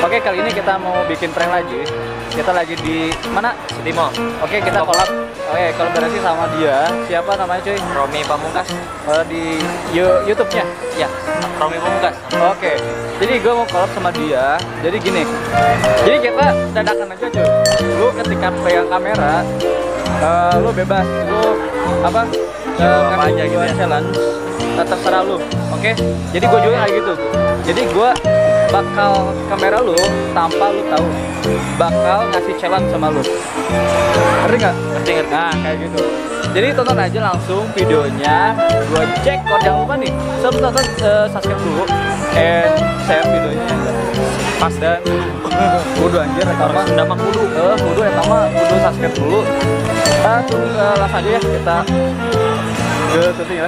Oke, kali ini kita mau bikin prank lagi. Kita lagi di mana? City Mall. Oke, kita collab. Oke, kolaborasi sama dia. Siapa namanya, cuy? Romi Pamungkas. Di YouTube-nya? Ya, Romi Pamungkas. Oke. Jadi gue mau collab sama dia. Jadi gini. Jadi kita dadakan aja, cuy. Lu ketika pegang kamera, lu bebas. Lu apa? Apa aja gitu ya. Challenge. Terserah lu. Oke. Jadi gue juga kayak gitu. Jadi gue bakal kamera lu tanpa lu tahu bakal ngasih challenge sama lu, ngerti nggak? Ngerti. Nah, kayak gitu. Jadi tonton aja langsung videonya. Gua Jekorr, jangan lupa nih sebelum tonton subscribe dulu and share videonya pas dan kudu anjir apa udah mah kudu yang sama kudu subscribe dulu. Kita langsung aja ya, kita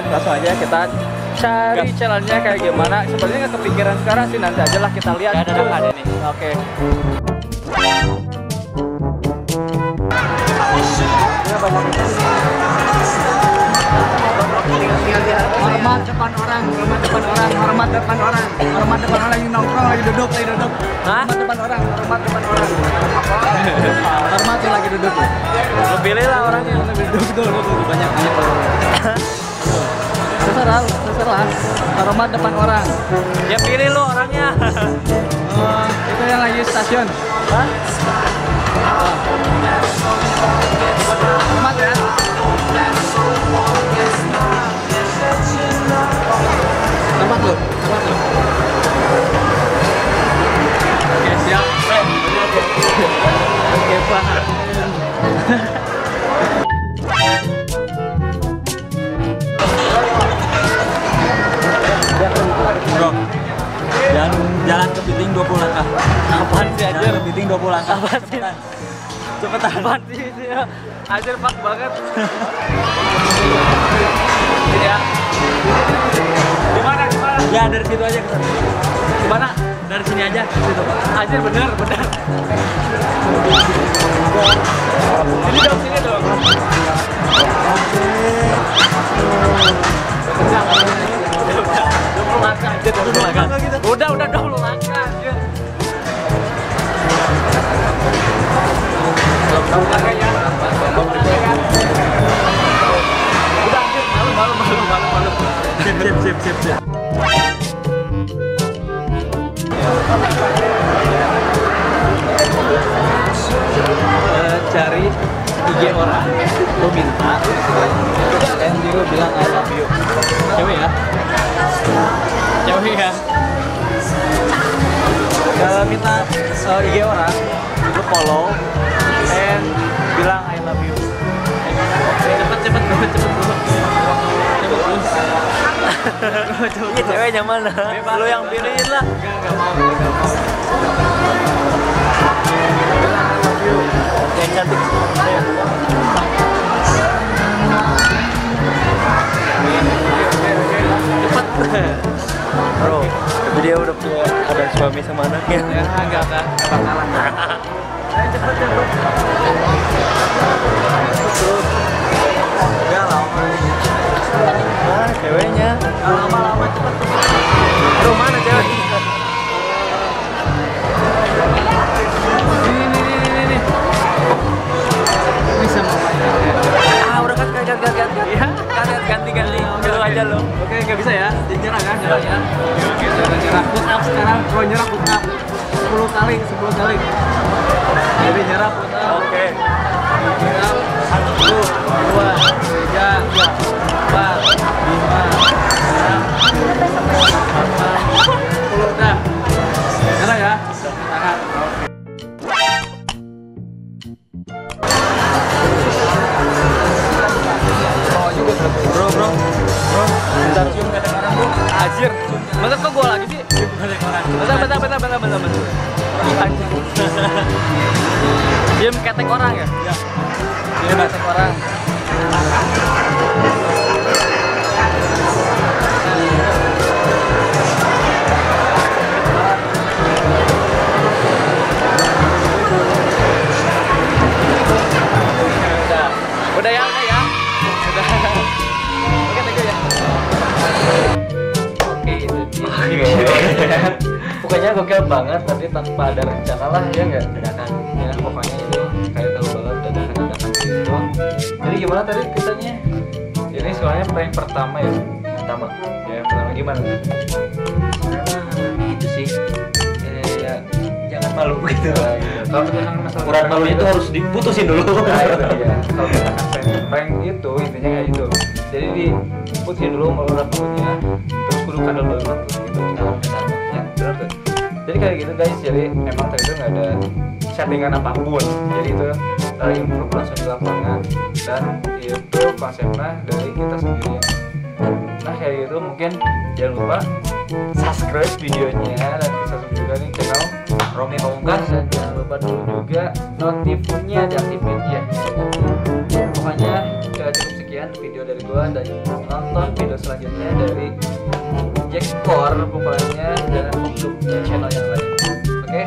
langsung aja kita cari channelnya kayak gimana. Sebenarnya nggak kepikiran sekarang sih, nanti aja lah kita lihat. Ada nih. Oke. Hormat depan orang, hormat depan orang, hormat depan orang, hormat depan orang yang nongkrong lagi duduk. Hormat depan orang, hormat depan orang. Hormat yang lagi duduk. Lo pilih lah orangnya, lo duduk dulu banyak. Terserah, hormat depan orang. Ya pilih lo orangnya. Itu yang lagi stasiun. Hah? Hormat ya. Hormat lo. Oke, siap. Oke, Pak. Jalan kepiting 20 langkah. Apaan sih anjir? Jalan kepiting 20 langkah. Cepetan. Apaan sih? Anjir, pak banget. Ya. Gimana? Ya dari situ aja. Gimana? Dari sini aja. Situ. Anjir, bener. Sini dong. Udah 20 langkah anjir. Udah anjir, malu. Sip. Cari IG orang, lu minta dan lu bilang I love you. Cewek ya. Kalau minta IG orang, lu follow and bilang I love you. Cepet. Ceweknya mana? Lu yang pilihin lah. Yang cantik. Cepet. Bro, dia udah punya ada suami sama anaknya. Ya, enggak bakalan. Ayo cepet. Enggak lama. Nah, ceweknya. Lama-lama cepet. Aduh, mana cewek? Ini. Bisa mau. Udah kan. Iya. Ganti. Aja lo. Oke, nggak bisa ya. Nyerah kan? Nyerah. Push up sekarang. Kalau nyerah push up 10 kali. Jadi nyerah push up. Oke. Nyerah 1, 2, 3, 4, 5, 6, 7, 8, 10 dah. Nyerah ya. Tahan. Anjir, masa kok gue lagi sih? Bentar. Anjir. Dia ketek orang ya? Iya. Dia ketek orang. pokoknya gokil banget, tapi tanpa ada rencana lah ya nggak, dadakan ya pokoknya itu kayak tahu banget dadakan gitu. Jadi gimana tadi kitanya? Jadi soalnya prank pertama ya, pertama gimana? Itu sih ya jangan malu gitu. Kalau misalkan masalah kurang malu itu harus diputusin dulu. Nah, itu ya. Kalau misalkan prank itu intinya kayak gitu. Jadi diputusin dulu melurah mulutnya, terus kudu kadal banget gitu. Jadi kayak gitu guys, jadi emang tadi itu nggak ada settingan apapun, jadi itu improve langsung di lapangan dan itu konsepnya dari kita sendiri. Nah kayak gitu, mungkin jangan lupa subscribe videonya dan subscribe juga nih channel Romi Pamungkas, dan jangan lupa dulu juga notifnya diaktifin ya. Pokoknya cukup sekian video dari gua, dan nonton video selanjutnya dari Jekorr pokoknya, jangan lupa channel yang lain. Oke?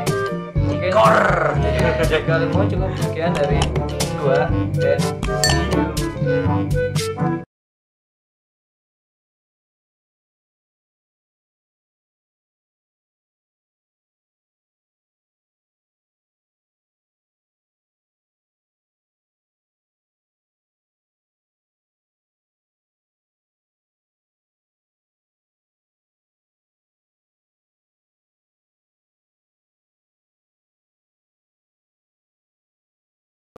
Jekorr. Jadi kali ini cukup sekian dari gua dan